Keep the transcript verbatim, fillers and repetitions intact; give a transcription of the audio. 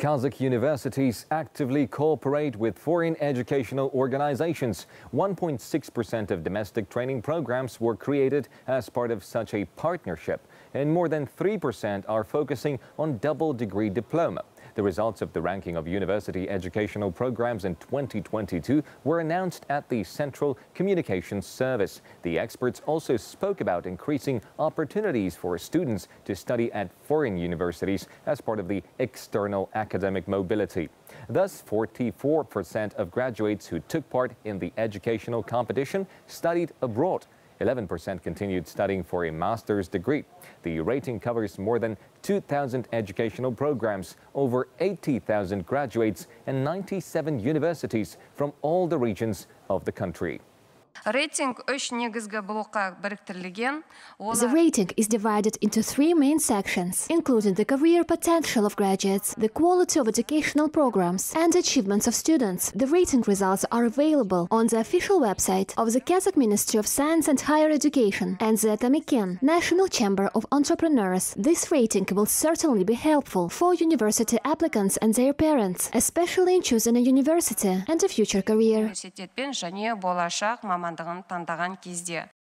Kazakh universities actively cooperate with foreign educational organizations. one point six percent of domestic training programs were created as part of such a partnership, and more than three percent are focusing on double-degree diploma. The results of the ranking of university educational programs in twenty twenty-two were announced at the Central Communications Service. The experts also spoke about increasing opportunities for students to study at foreign universities as part of the external academic mobility. Thus, forty-four percent of graduates who took part in the educational competition studied abroad. eleven percent continued studying for a master's degree. The rating covers more than two thousand educational programs, over eighty thousand graduates, and ninety-seven universities from all the regions of the country. The rating is divided into three main sections, including the career potential of graduates, the quality of educational programs, and achievements of students. The rating results are available on the official website of the Kazakh Ministry of Science and Higher Education and the Atameken, National Chamber of Entrepreneurs. This rating will certainly be helpful for university applicants and their parents, especially in choosing a university and a future career. Таңдаған кезде